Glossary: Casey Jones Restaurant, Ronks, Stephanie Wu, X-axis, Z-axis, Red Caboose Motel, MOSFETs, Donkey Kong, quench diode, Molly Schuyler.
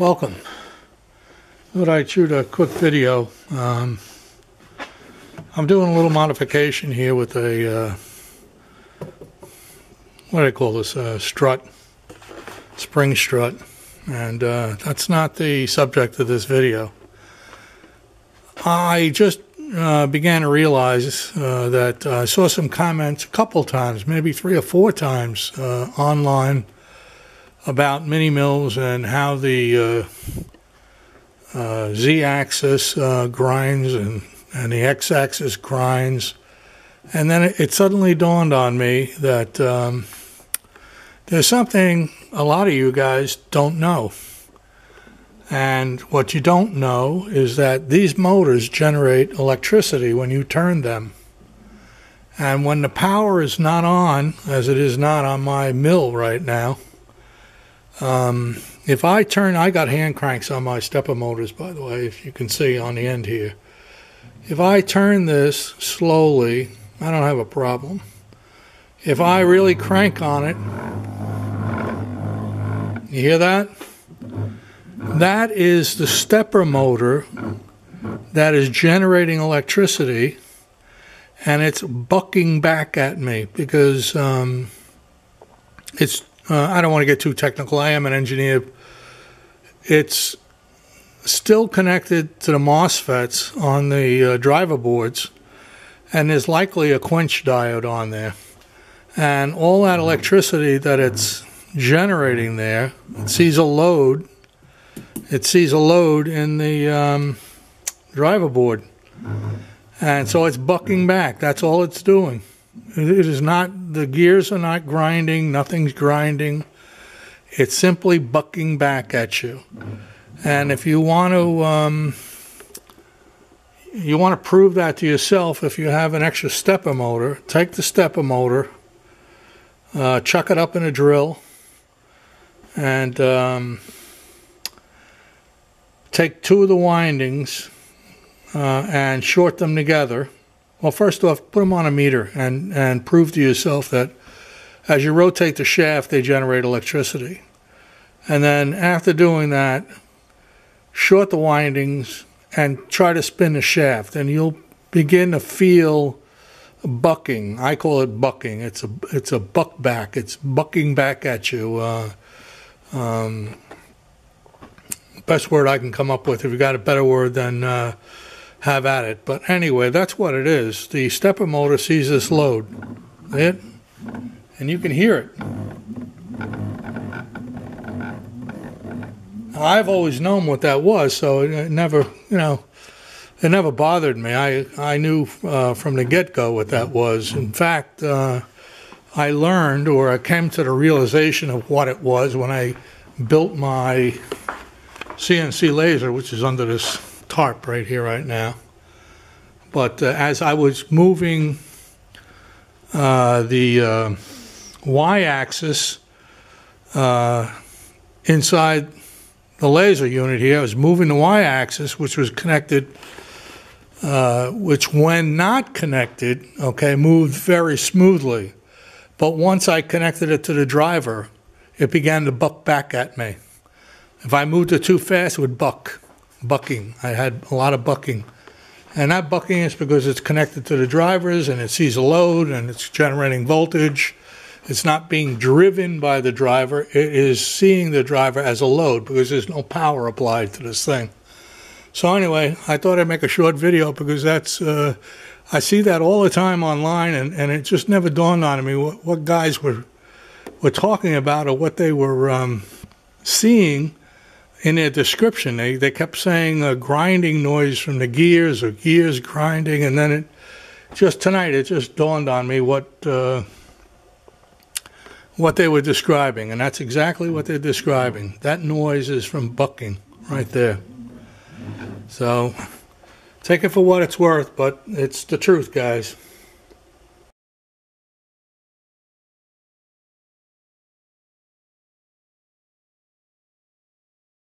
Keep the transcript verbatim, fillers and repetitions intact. Welcome. I thought I'd shoot a quick video. Um, I'm doing a little modification here with a, uh, what do I call this, a strut, spring strut, and uh, that's not the subject of this video. I just uh, began to realize uh, that I saw some comments a couple times, maybe three or four times uh, online, about mini mills and how the uh, uh, Z-axis uh, grinds and, and the X-axis grinds. And then it, it suddenly dawned on me that um, there's something a lot of you guys don't know. And what you don't know is that these motors generate electricity when you turn them. And when the power is not on, as it is not on my mill right now, Um, if I turn, I got hand cranks on my stepper motors, by the way, if you can see on the end here. If I turn this slowly, I don't have a problem. If I really crank on it, you hear that? That is the stepper motor that is generating electricity, and it's bucking back at me because um, it's Uh, I don't want to get too technical. I am an engineer. It's still connected to the MOSFETs on the uh, driver boards, and there's likely a quench diode on there. And all that electricity that it's generating there, it sees a load. It sees a load in the um, driver board, and so it's bucking back. That's all it's doing. It is not, the gears are not grinding, nothing's grinding. It's simply bucking back at you. And if you want to, um, you want to prove that to yourself, if you have an extra stepper motor, take the stepper motor, uh, chuck it up in a drill, and um, take two of the windings uh, and short them together. Well, first off, put them on a meter and, and prove to yourself that as you rotate the shaft, they generate electricity. And then after doing that, short the windings and try to spin the shaft, and you'll begin to feel bucking. I call it bucking. It's a, it's a buck back. It's bucking back at you. Uh, um, best word I can come up with. If you've got a better word than... Uh, have at it. But anyway, that's what it is. The stepper motor sees this load, it, and you can hear it. Now, I've always known what that was, so it never, you know, it never bothered me. I, I knew uh, from the get-go what that was. In fact, uh, I learned, or I came to the realization of what it was when I built my C N C laser, which is under this tarp right here right now. But uh, as I was moving uh, the uh, y-axis uh, inside the laser unit here, I was moving the y-axis, which was connected, uh, which when not connected, okay, moved very smoothly. But once I connected it to the driver, it began to buck back at me. If I moved it too fast, it would buck. Bucking. I had a lot of bucking. And that bucking is because it's connected to the drivers and it sees a load and it's generating voltage. It's not being driven by the driver. It is seeing the driver as a load because there's no power applied to this thing. So anyway, I thought I'd make a short video because that's, uh, I see that all the time online, and, and it just never dawned on me what, what guys were, were talking about or what they were um, seeing. In their description, they, they kept saying a grinding noise from the gears or gears grinding, and then it just tonight it just dawned on me what uh, what they were describing, and that's exactly what they're describing. That noise is from bucking right there. So take it for what it's worth, but it's the truth, guys.